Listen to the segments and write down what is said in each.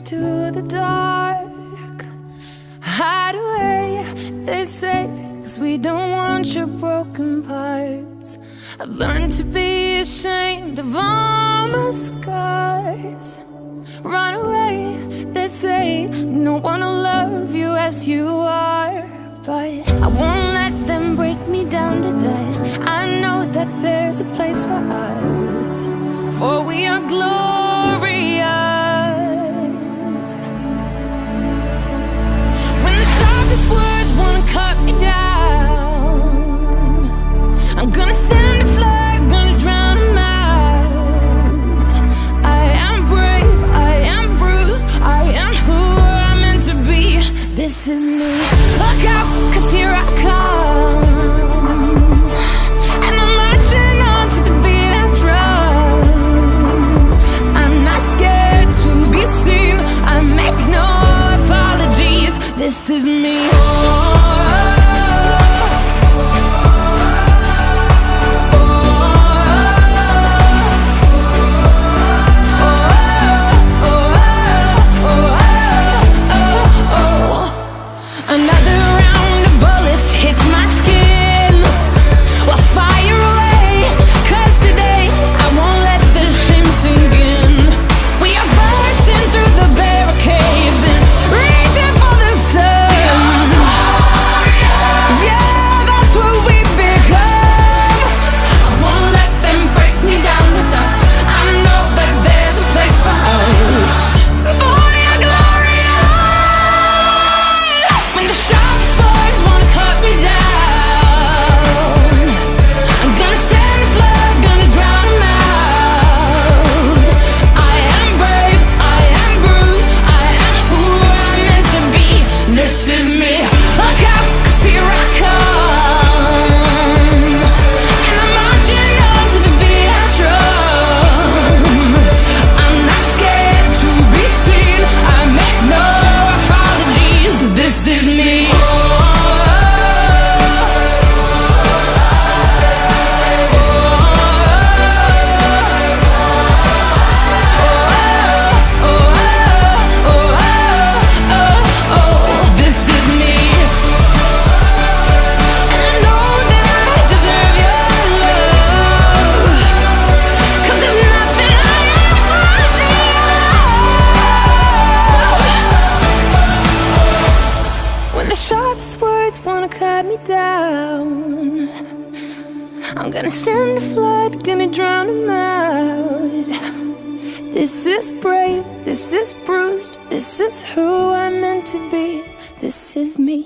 closer to the dark. Hide away, they say, 'cause we don't want your broken parts. I've learned to be ashamed of all my scars. Run away, they say, no one will love you as you are. But I won't let them break me down to dust. I know that there's a place for us, for we are glorious. When the sharpest words wanna cut me down, I'm gonna send a flood, gonna drown them out. I am brave, I am bruised, I am who I'm meant to be. This is me. Look out, 'cause here I come. I make no apologies. This is me. Another round of bullets hits my skin. Well, fire away, 'cause today I won't let the shame sink in. We are bursting through the bed down. I'm gonna send a flood, gonna drown them out. This is brave, this is bruised, this is who I'm meant to be. This is me.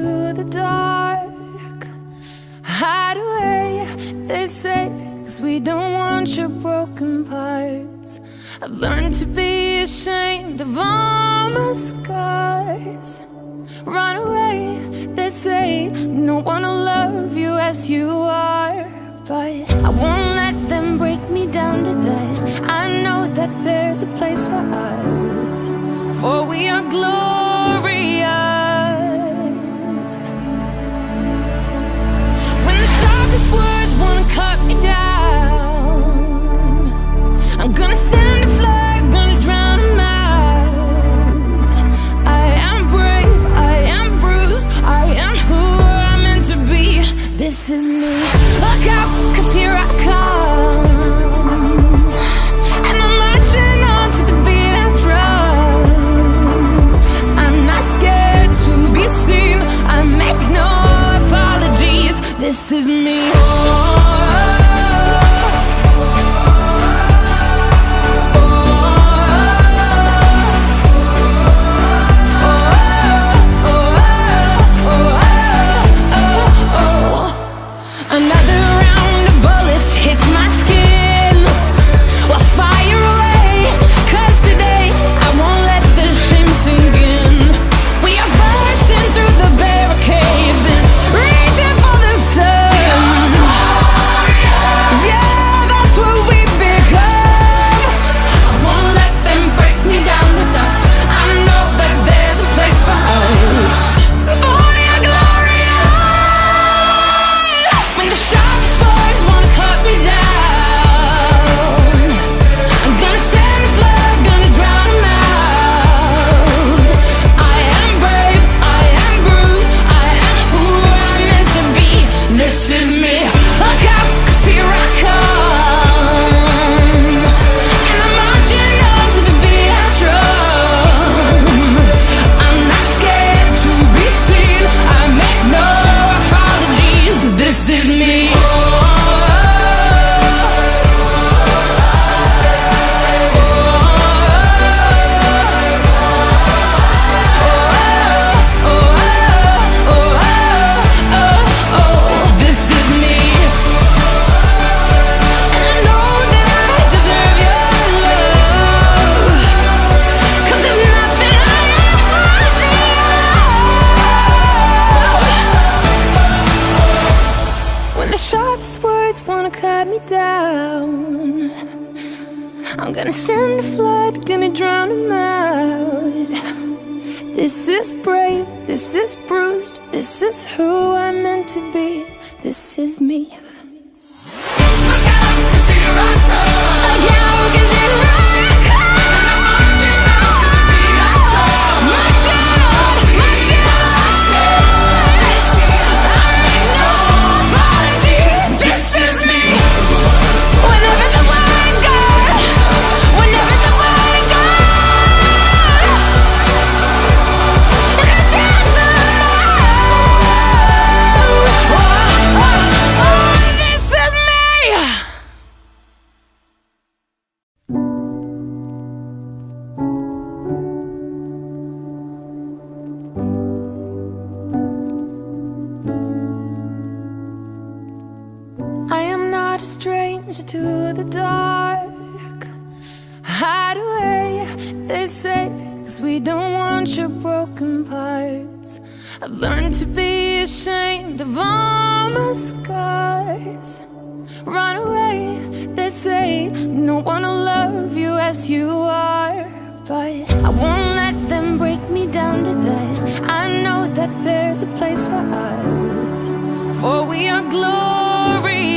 To the dark, hide away, they say, 'cause we don't want your broken parts. I've learned to be ashamed of all my scars. Run away, they say, no one will love you as you are. But I won't let them break me down to dust. I know that there's a place for us, for we are glorious. Sharpest words wanna cut me down. I'm gonna send a flood, gonna drown them out. I am brave, I am bruised, I am who I'm meant to be. This is me. Look out, 'cause here I come. And I'm marching on to the beat I drum. Gonna send a flood, gonna drown 'em out. This is brave, this is bruised, this is who I'm meant to be, this is me. To the dark, hide away, they say, 'cause we don't want your broken parts. I've learned to be ashamed of all my scars. Run away, they say, no one will love you as you are. But I won't let them break me down to dust. I know that there's a place for us, for we are glorious.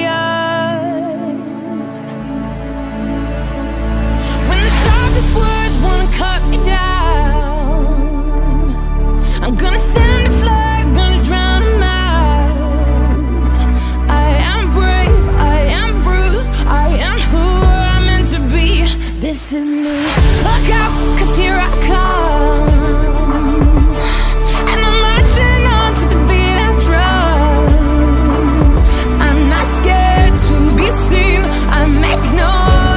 Sharpest words wanna cut me down. I'm gonna send a flag, gonna drown 'em out. I am brave, I am bruised, I am who I'm meant to be. This is me. Look out, 'cause here I come. And I'm marching on to the beat I drum. I'm not scared to be seen, I make no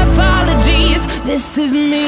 apologies. This is me.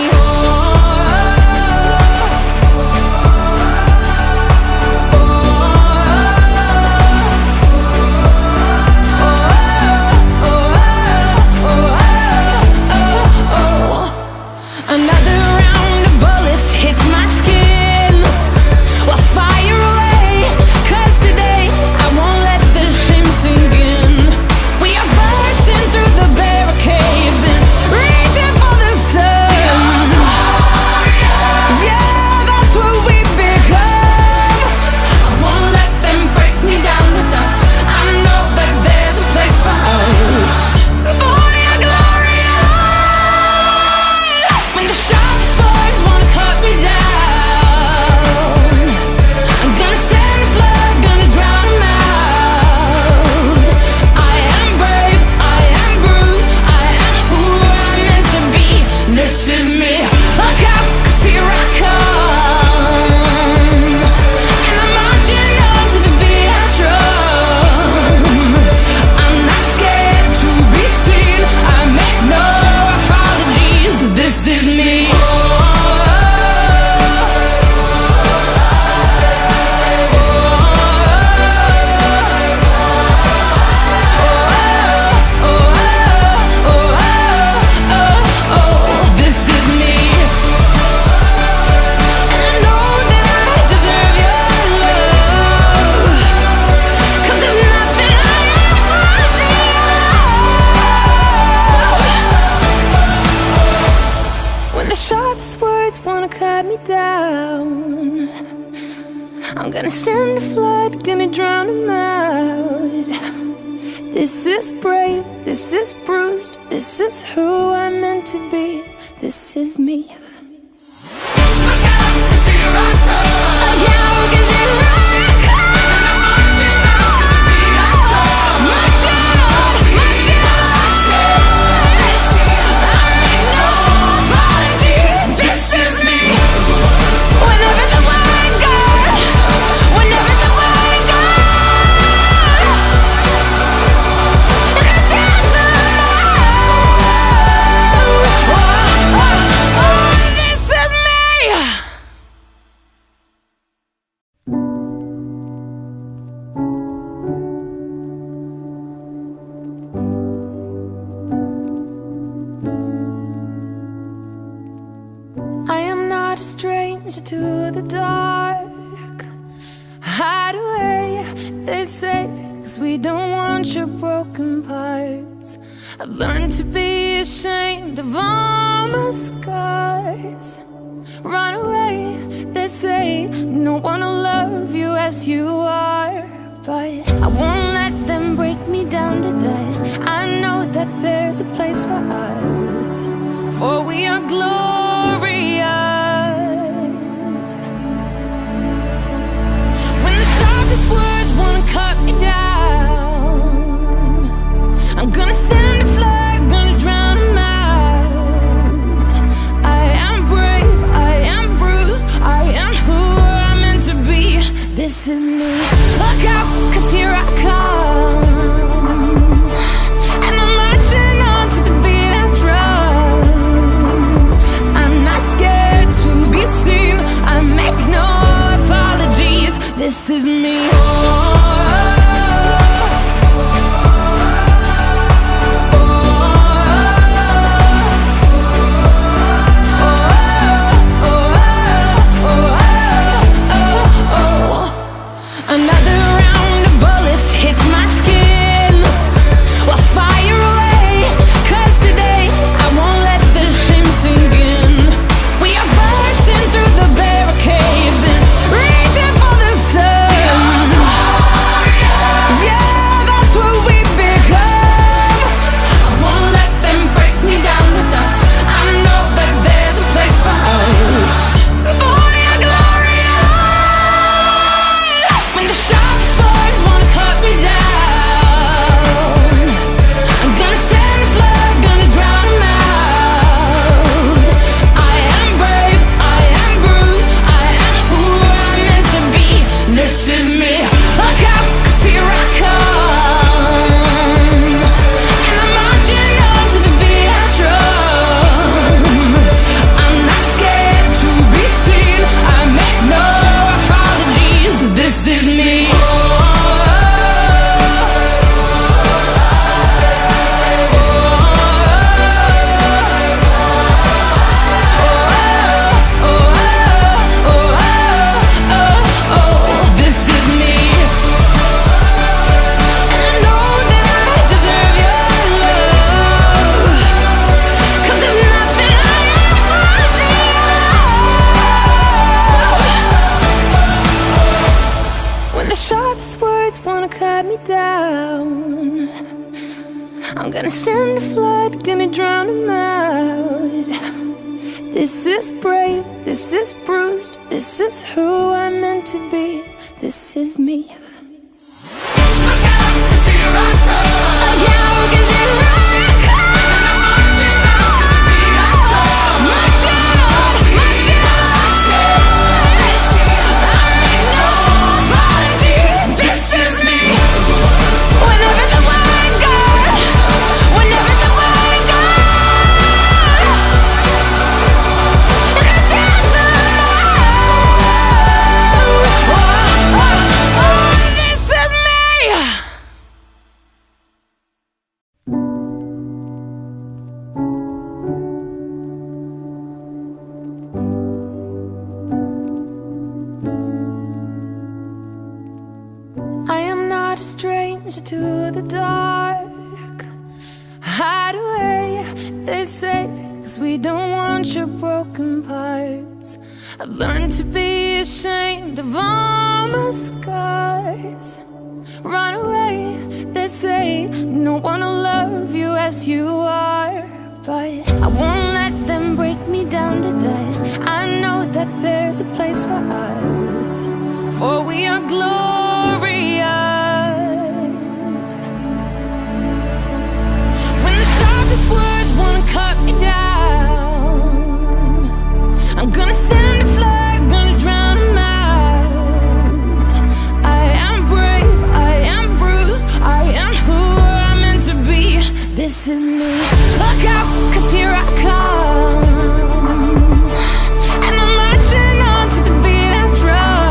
Gonna send a flood, gonna drown 'em out. This is brave, this is bruised, this is who I'm meant to be, this is me. To the dark, hide away, they say, 'cause we don't want your broken parts. I've learned to be ashamed of all my scars. Run away, they say, no one will love you as you are. But I won't let them break me down to dust. I know that there's a place for us, for we are glorious. When the sharpest words wanna cut me down, I'm gonna send a flood. This is me. Look out, 'cause here I come, and I'm marching on to the beat I drum. I'm not scared to be seen, I make no apologies. This is me. I'm gonna send a flood, gonna drown them out. This is brave, this is bruised, this is who I'm meant to be. This is me. To the dark, hide away, they say, 'cause we don't want your broken parts. I've learned to be ashamed of all my scars. Run away, they say, no one will love you as you are. But I won't let them break me down to dust. I know that there's a place for us, for we are glorious. Sharpest words wanna cut me down, I'm gonna send a flood, gonna drown them out. I am brave, I am bruised, I am who I'm meant to be. This is me. Look out, 'cause here I come, and I'm marching on to the beat I drum.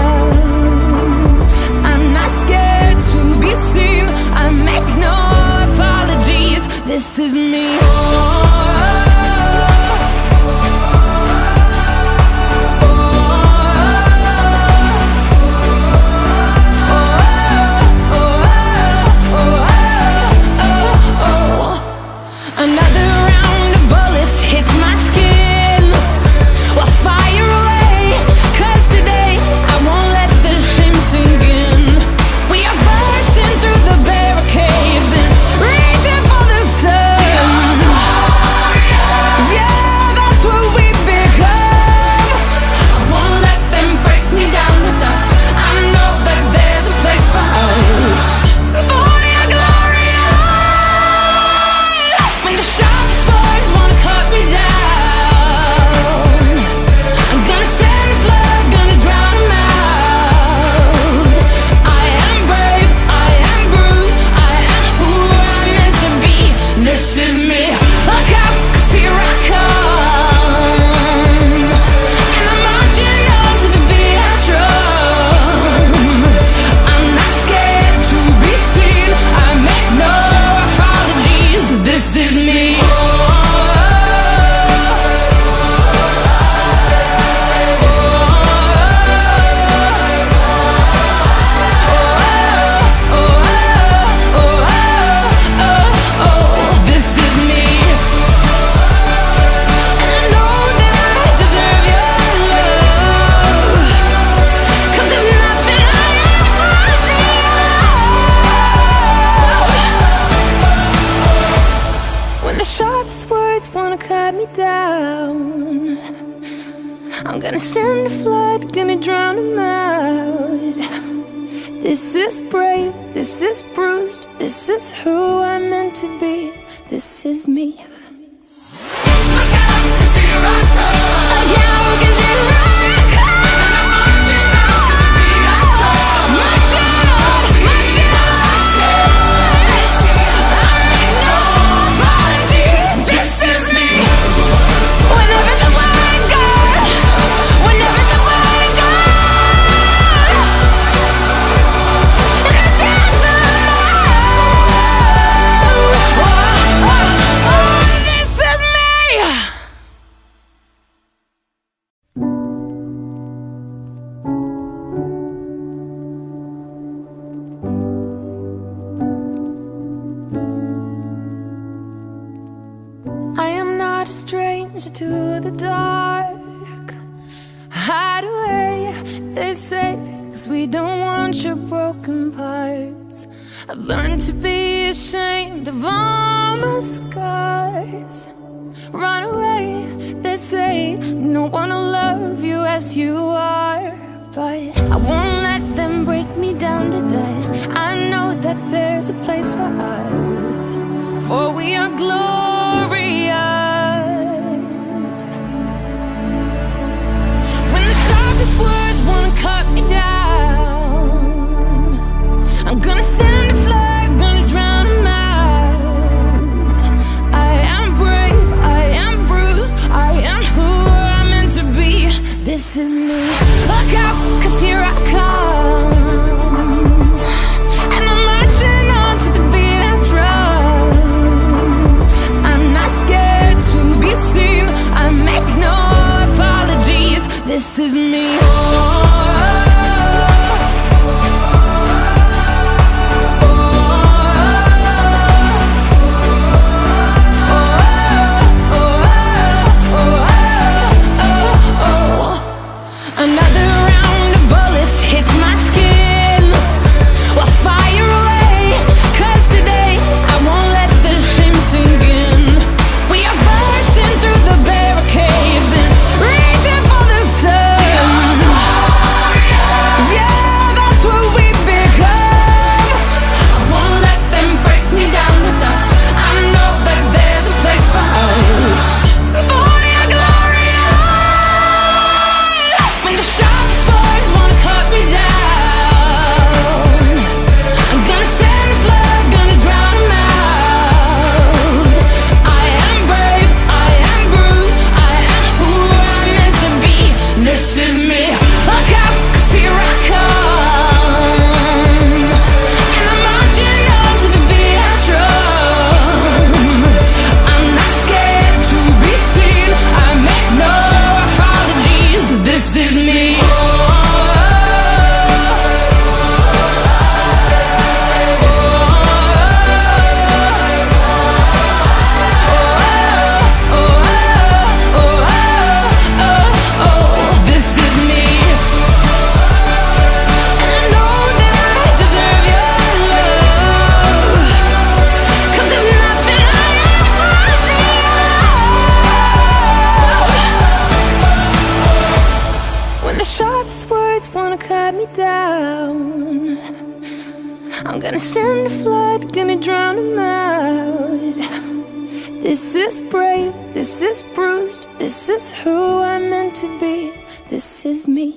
blood, gonna drown 'em out. This is brave, this is bruised, this is who I'm meant to be, this is me. To the dark, hide away, they say, 'cause we don't want your broken parts. I've learned to be ashamed of all my scars. Run away, they say, no one will love you as you are. But I won't let them break me down to dust. I know that there's a place for us, for we are glorious. Sharpest words wanna cut me down. I'm gonna send a flag, gonna drown 'em out. I am brave, I am bruised, I am who I'm meant to be. This is me. Look out, 'cause here I come. This is me. I'm gonna send a flood, gonna drown 'em out. This is brave, this is bruised, this is who I'm meant to be, this is me.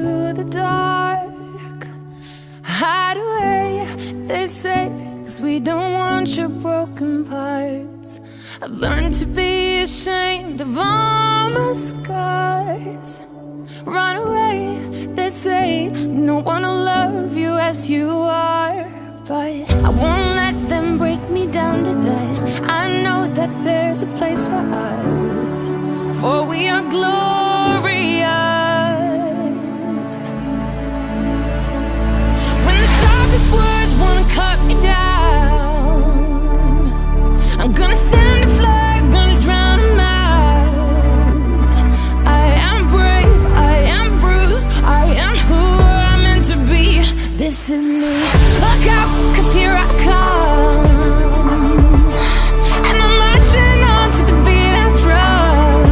To the dark, hide away, they say, 'cause we don't want your broken parts. I've learned to be ashamed of all my scars. Run away, they say, no one will love you as you are. But I won't let them break me down to dust. I know that there's a place for us, for we are glorious. When the sharpest words wanna cut me down, I'm gonna send a flood, gonna drown them out. I am brave, I am bruised, I am who I'm meant to be. This is me. Look out, 'cause here I come, and I'm marching on to the beat I drum.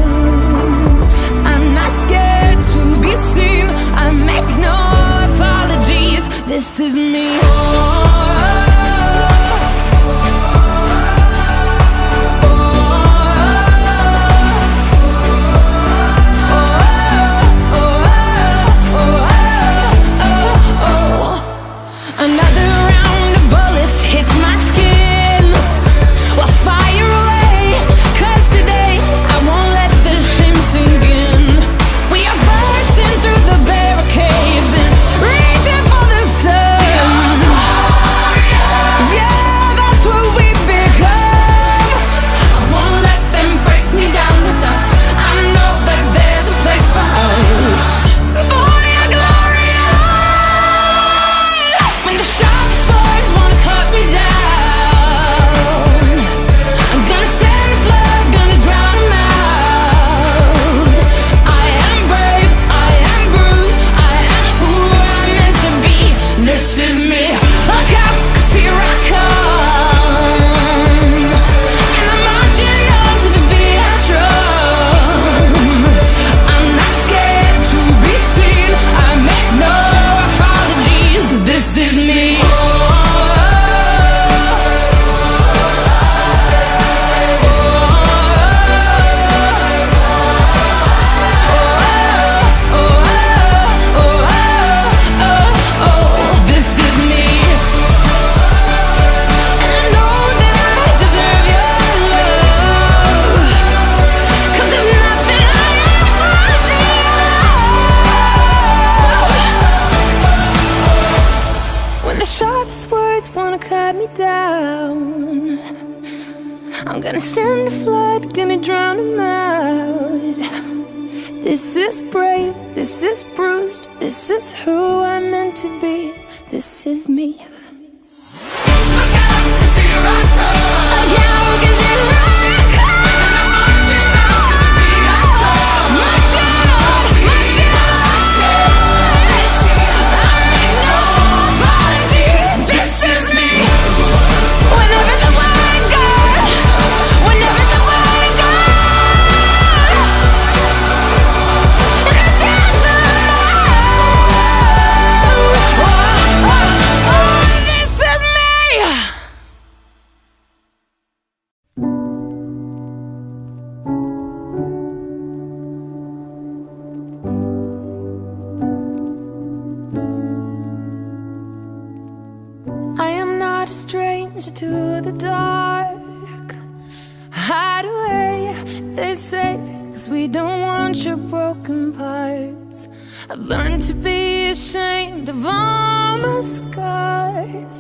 I'm not scared to be seen, I make no apologies. This is me. I'm gonna send a flood, gonna drown them out. This is brave, this is bruised, this is who I'm meant to be. This is me. To the dark, hide away, they say, 'cause we don't want your broken parts. I've learned to be ashamed of all my scars.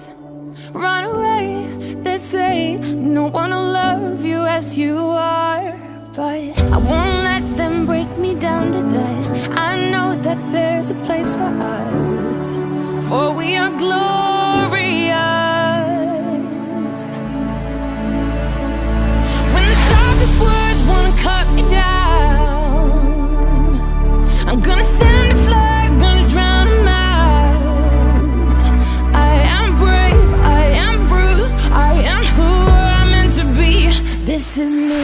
Run away, they say, no one will love you as you are. But I won't let them break me down to dust. I know that there's a place for us, for we are glorious. Sharpest words wanna cut me down. I'm gonna send a flood, gonna drown them out. I am brave, I am bruised, I am who I'm meant to be. This is me.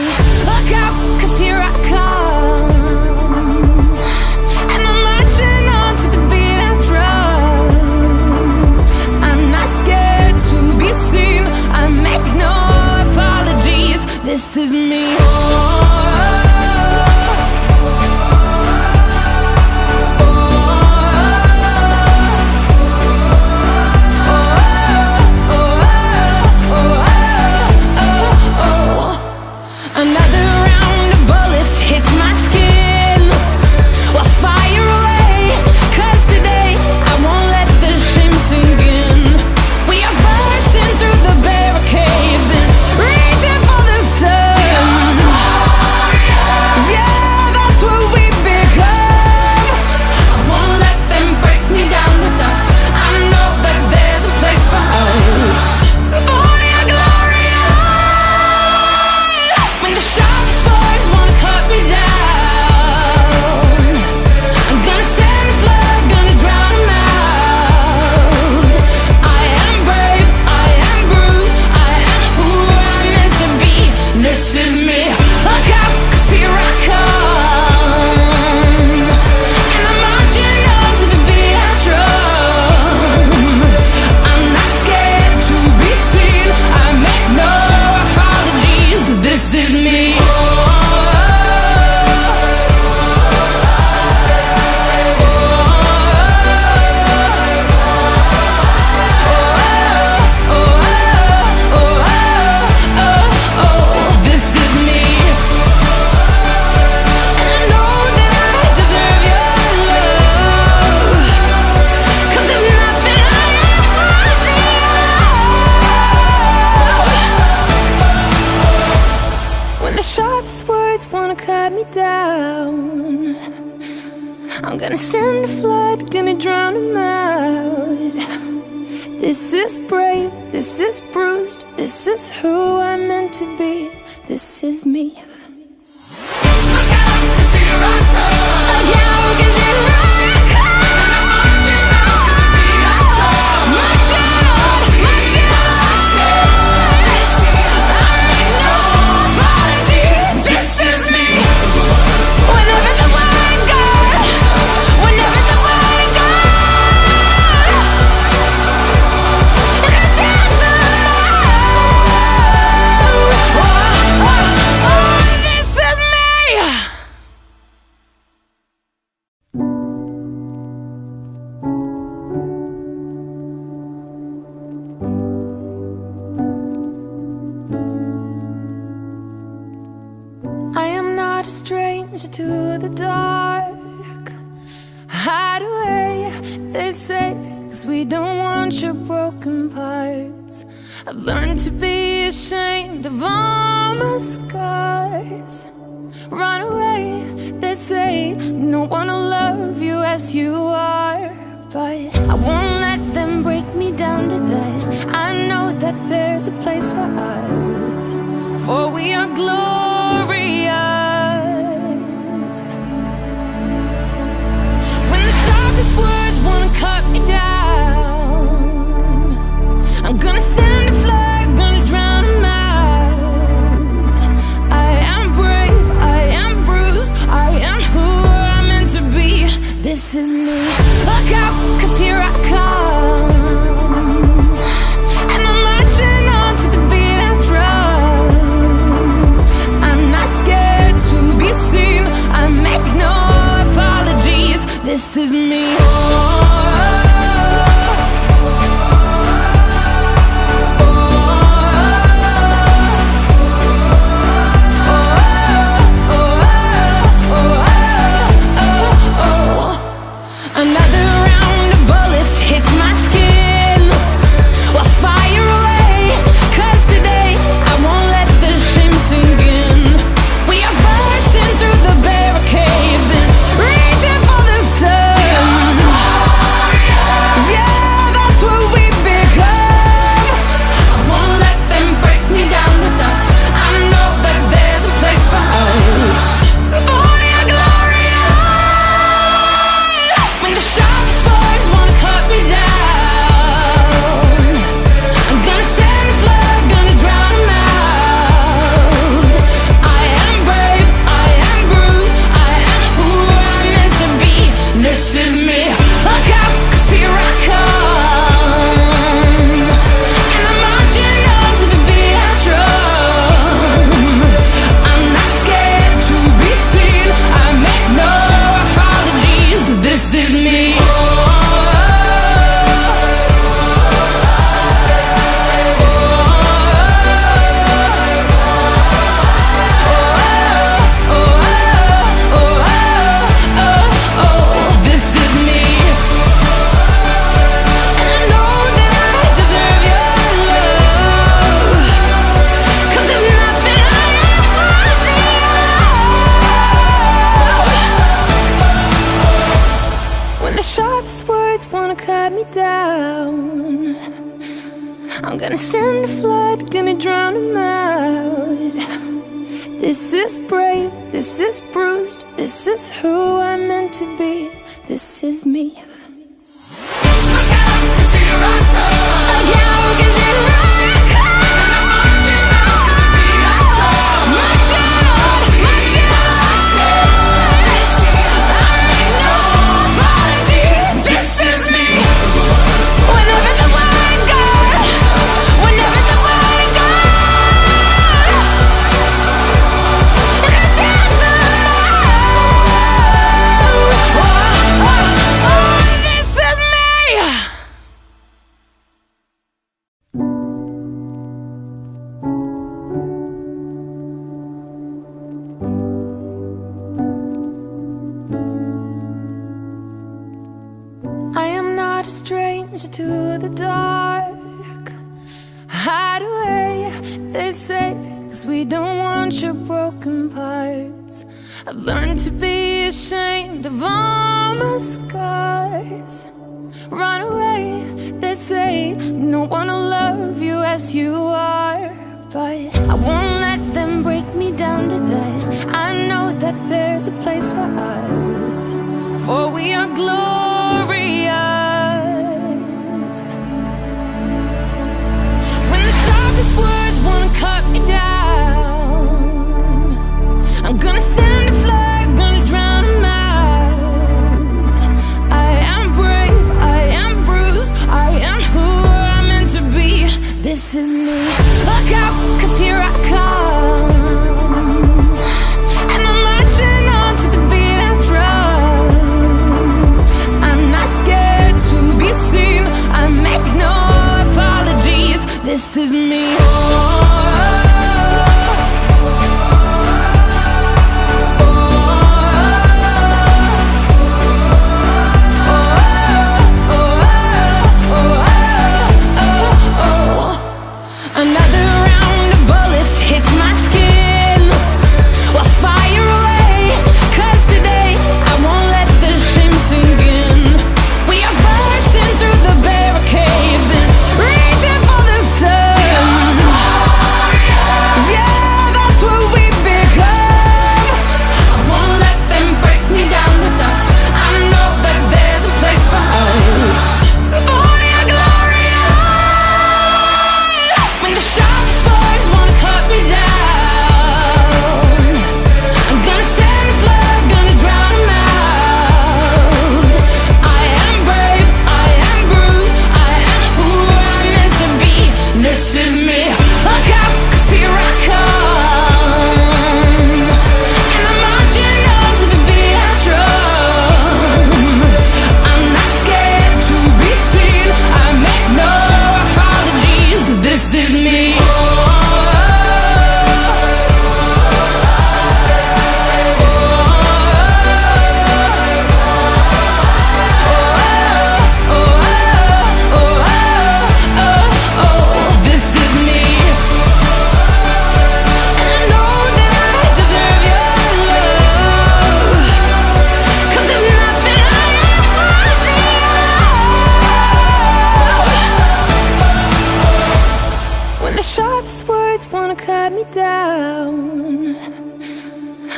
Look out, 'cause here I come, and I'm marching on to the beat I drum. I'm gonna send a flood, gonna drown 'em out. This is brave, this is bruised, this is who I'm meant to be, this is me. To the dark, hide away, they say, 'cause we don't want your broken parts. I've learned to be ashamed of all my scars. Run away, they say, no one will love you as you are. But I won't let them break me down to dust. I know that there's a place for us, for we are glorious. Sharpest words wanna cut me down. I'm gonna send a flag, gonna drown 'em out. I am brave, I am bruised, I am who I'm meant to be. This is me. Look out, 'cause here I come. And I'm marching on to the beat I drum. I'm not scared to be seen, I make no apologies. This is me. I'm gonna send a flood, gonna drown 'em out. This is brave, this is bruised, this is who I'm meant to be, this is me. To the dark, hide away, they say, 'cause we don't want your broken parts. I've learned to be ashamed of all my scars. Run away, they say, no one will love you as you are. But I won't let them break me down to dust. I know that there's a place for us, for we are glorious. When the sharpest words wanna cut me down, I'm gonna send a flood, gonna drown them out. I am brave, I am bruised, I am who I'm meant to be. This is me. Look out, 'cause here I come. And I'm marching on to the beat I drum. I'm not scared to be seen. I make no apologies. This is me.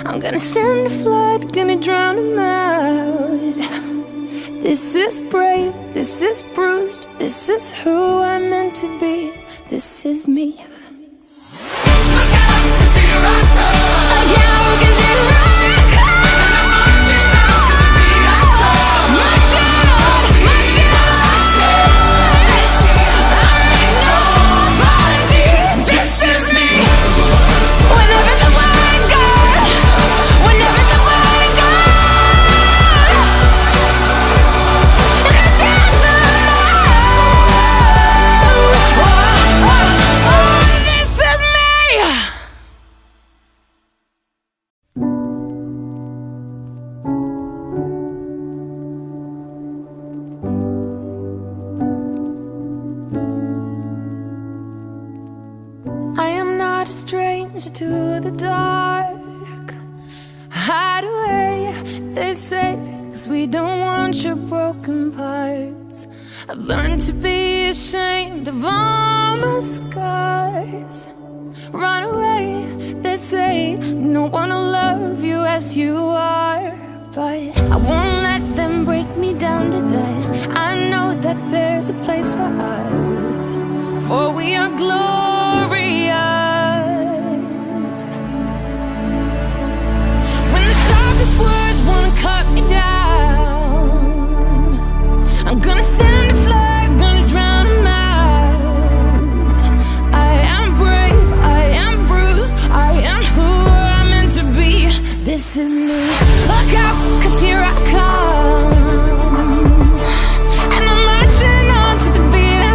I'm gonna send a flood, gonna drown them out. This is brave, this is bruised, this is who I'm meant to be. This is me. To the dark, hide away, they say, 'cause we don't want your broken parts. I've learned to be ashamed of all my scars. Run away, they say, no one will love you as you are. But I won't let them break me down to dust. I know that there's a place for us, for we are glorious. Sharpest words wanna cut me down. I'm gonna send a flood, gonna drown them out. I am brave, I am bruised, I am who I'm meant to be. This is me. Look out, 'cause here I come. And I'm marching on to the beat I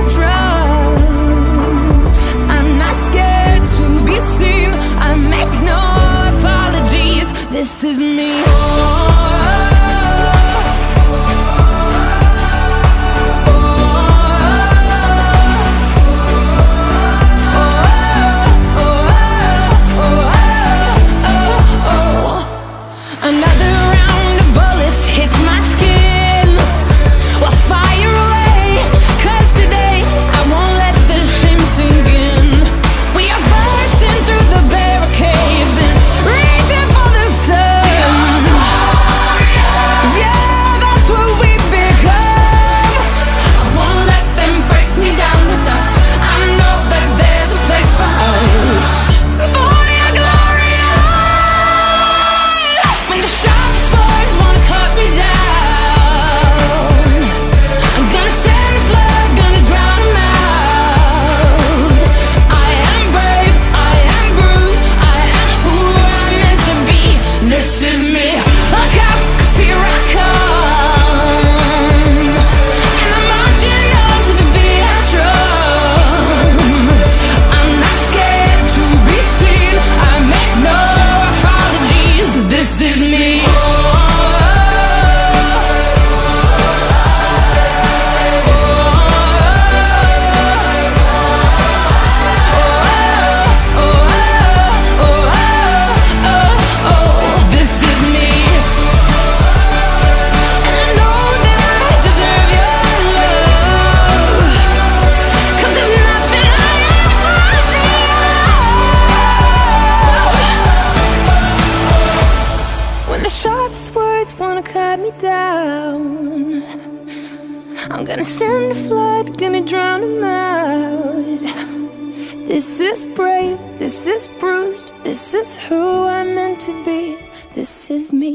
down. I'm gonna send a flood, gonna drown them out. This is brave, this is bruised, this is who I'm meant to be, this is me.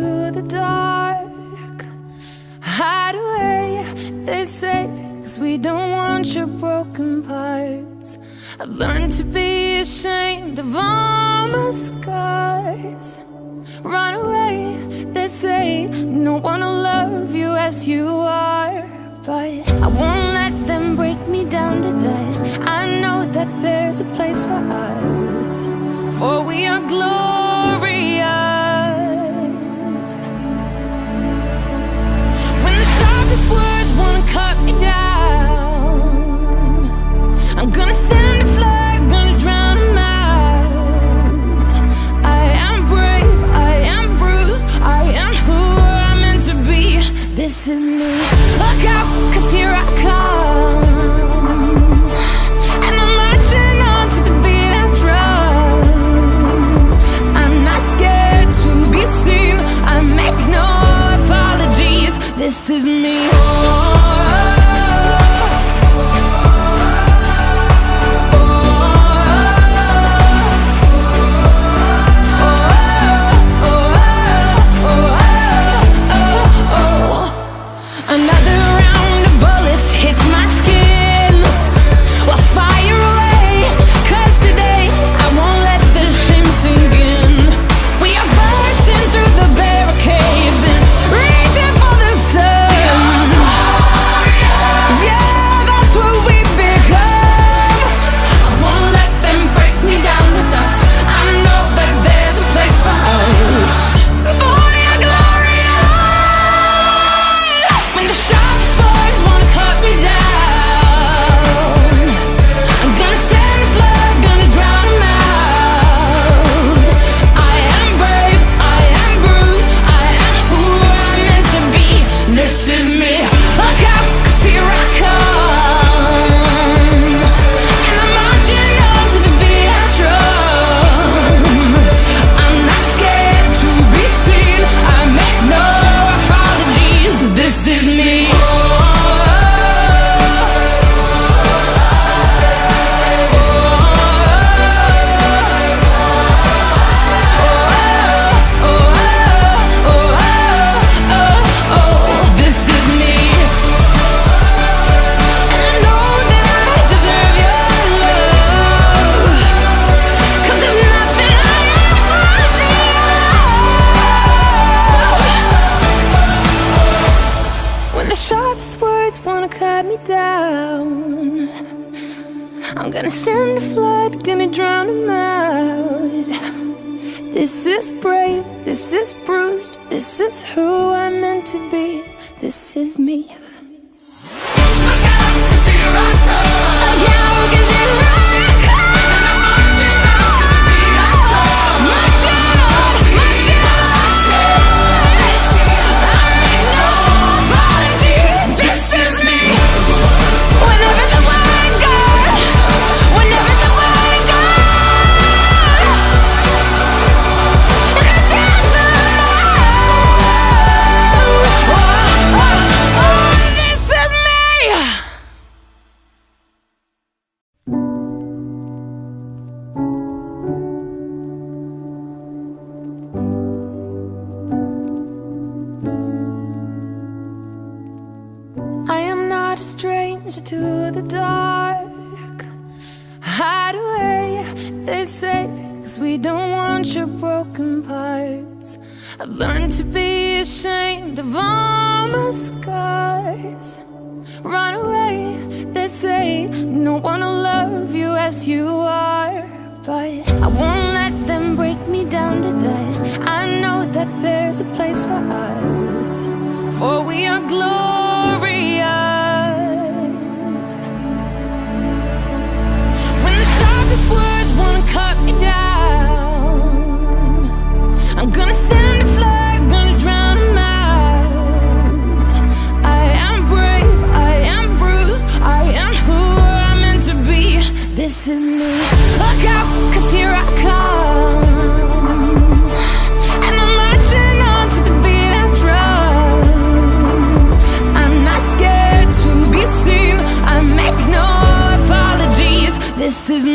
To the dark, hide away, they say, 'cause we don't want your broken parts. I've learned to be ashamed of all my scars. Run away, they say, no one will love you as you are. But I won't let them break me down to dust. I know that there's a place for us, for we are glorious. Sharpest words wanna cut me down. I'm gonna send a flag, gonna drown them out. I am brave, I am bruised, I am who I'm meant to be. This is me. Look out, 'cause here I come. This is me. I'm gonna send a flood, gonna drown them out. This is brave, this is bruised, this is who I'm meant to be, this is me. To the dark, hide away, they say, 'cause we don't want your broken parts. I've learned to be ashamed of all my scars. Run away, they say, no one will love you as you are. But I won't let them break me down to dust. I know that there's a place for us, for we are glorious. When the sharpest words wanna cut me down, I'm gonna send a flood, gonna drown them out. I am brave, I am bruised, I am who I'm meant to be. This is me. Look out, 'cause here I come. This is me.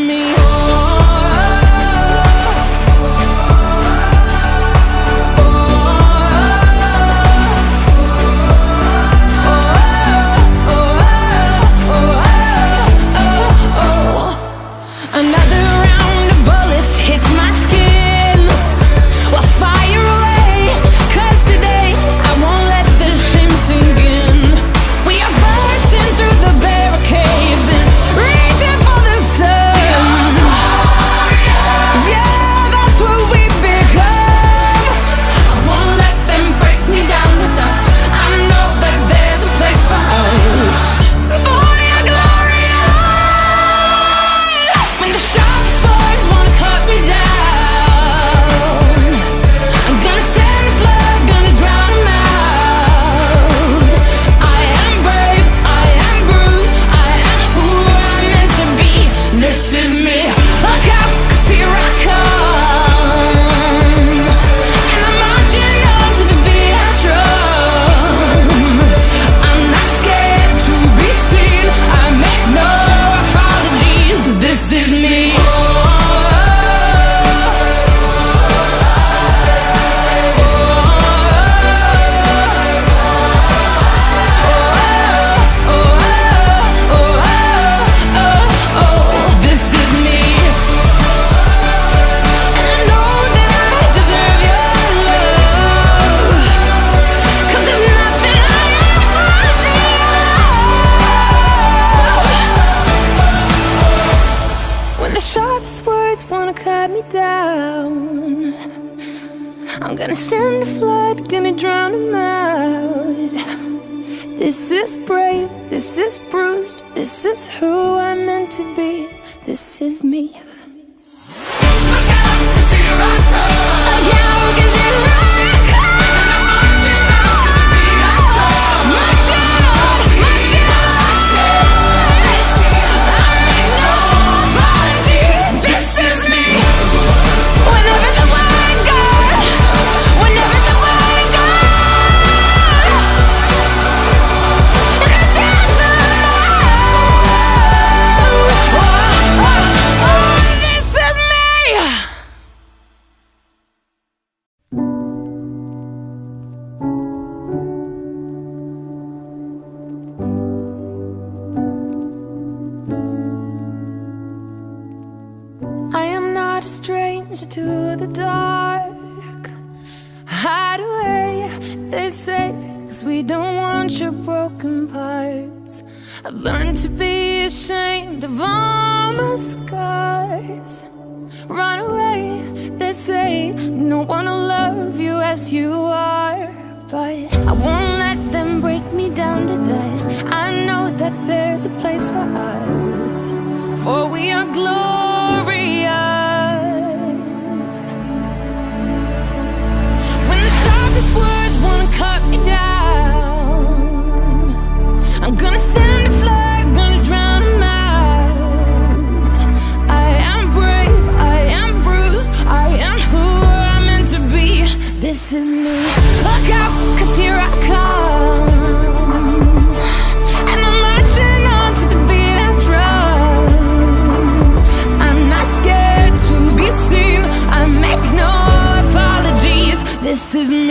I'm gonna send a flood, gonna drown them out. This is brave, this is bruised, this is who I'm meant to be. This is me. To the dark, hide away, they say, 'cause we don't want your broken parts. I've learned to be ashamed of all my scars. Run away, they say, no one will love you as you are. But I won't let them break me down to dust. I know that there's a place for us, for we are glorious. These words wanna cut me down, I'm gonna send a flood, gonna drown them out. I am brave, I am bruised, I am who I'm meant to be. This is me. Look out, 'cause here I come, and I'm marching on to the beat I drum. I'm not scared to be seen, I make no apologies. This is me.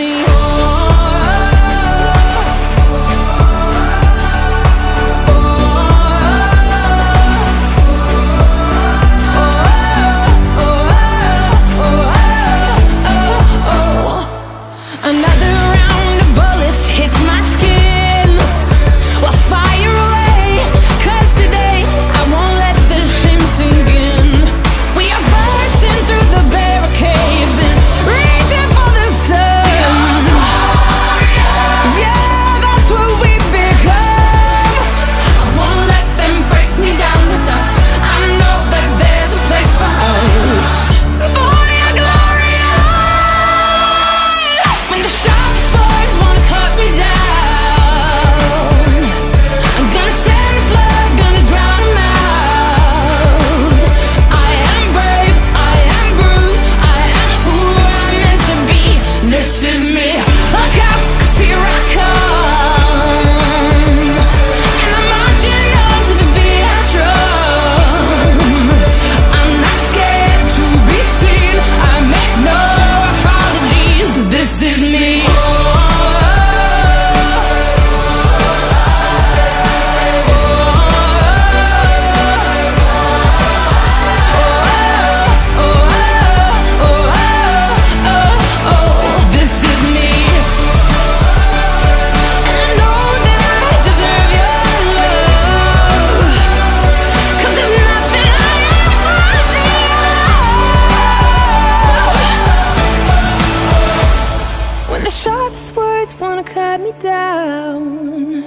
words wanna cut me down.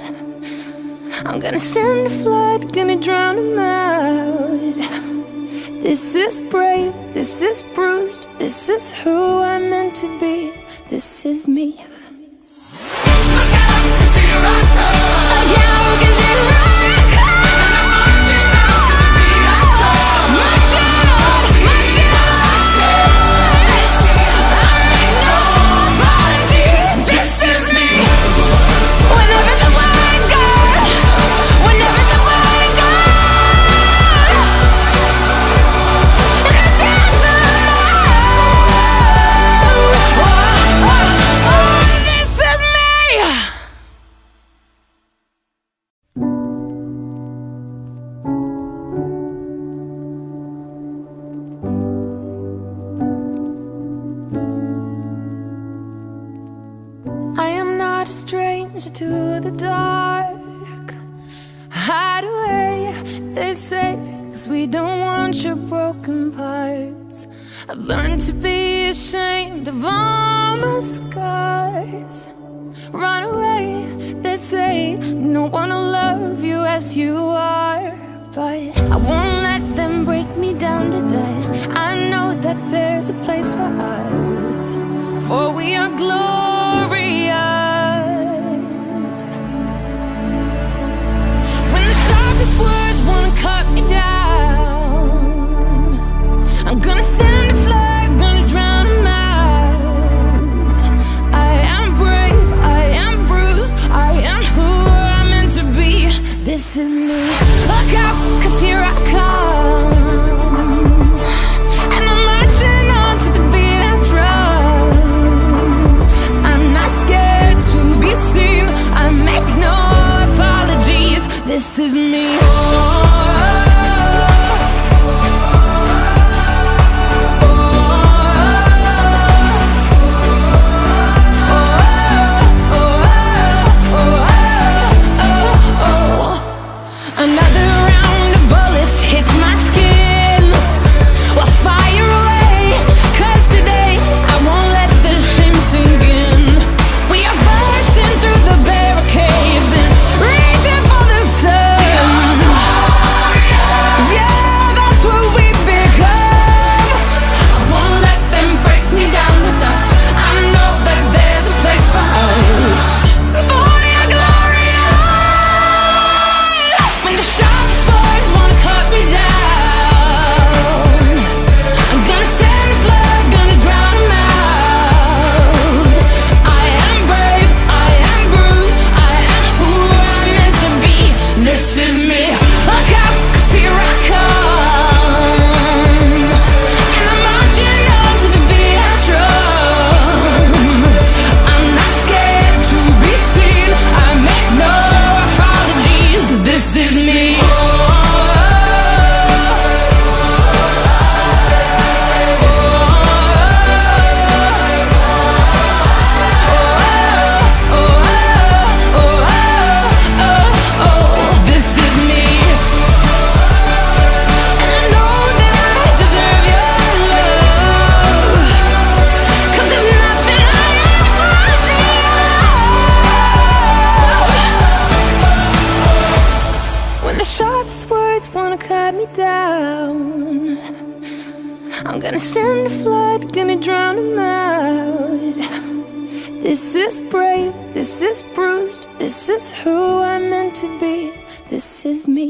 I'm gonna send a flood, gonna drown them out. This is brave, this is bruised, this is who I'm meant to be, this is me. To the dark, hide away, they say, 'cause we don't want your broken parts. I've learned to be ashamed of all my scars. Run away, they say, no one will love you as you are. But I won't let them break me down to dust. I know that there's a place for us, for we are glorious. Sharpest words wanna cut me down. I'm gonna send a flag, gonna drown them out. I am brave, I am bruised, I am who I'm meant to be. This is me. Look out, 'cause here I come. This is me. I'm gonna send a flood, gonna drown them out. This is brave, this is bruised, this is who I'm meant to be, this is me.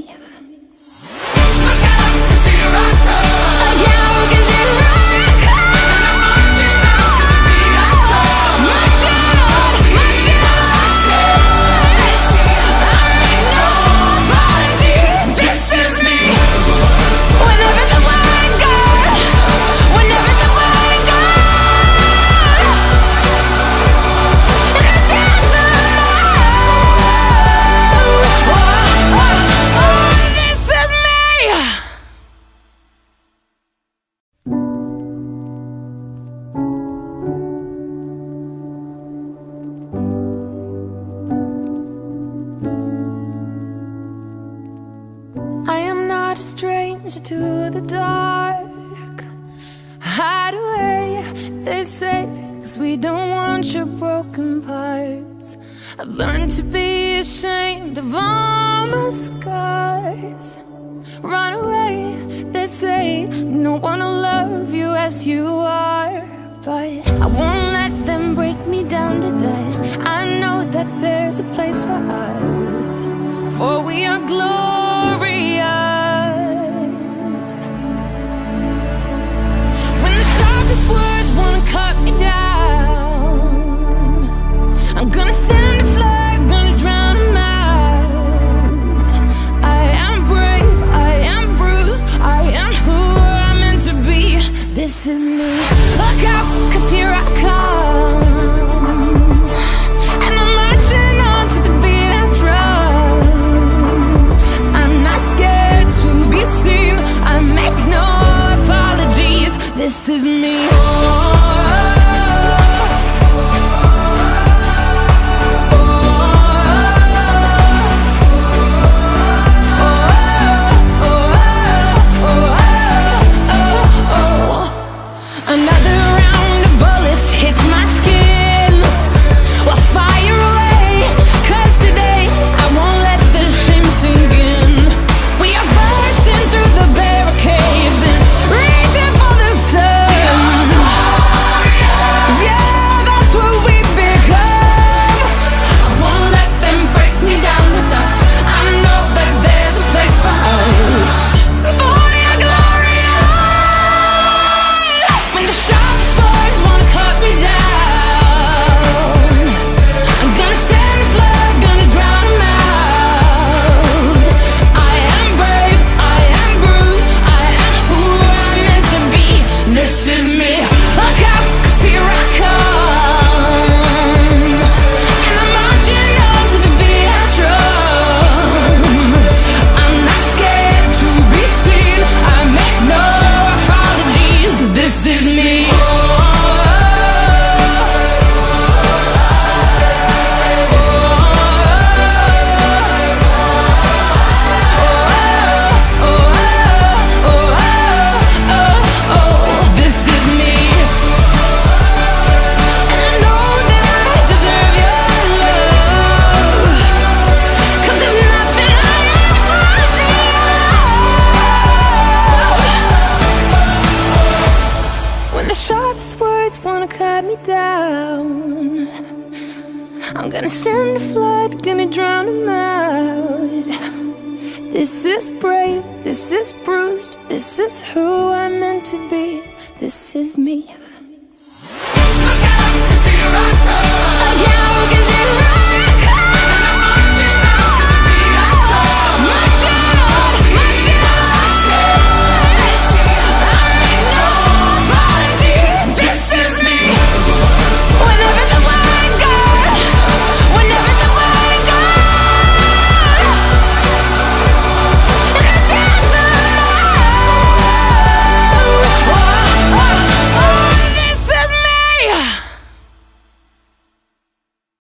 To the dark, hide away, they say, 'cause we don't want your broken parts. I've learned to be ashamed of all my scars. Run away, they say, no one will love you as you are. But I won't let them break me down to dust. I know that there's a place for us, for we are glorious. When the sharpest words wanna cut me down, I'm gonna send a flood, gonna drown them out. I am brave, I am bruised, I am who I'm meant to be. This is me. Look out, 'cause here I come, and I'm marching on to the beat I drum. I'm not scared to be seen, I make no apologies. This is me. This is brave, this is bruised, this is who I'm meant to be. This is me.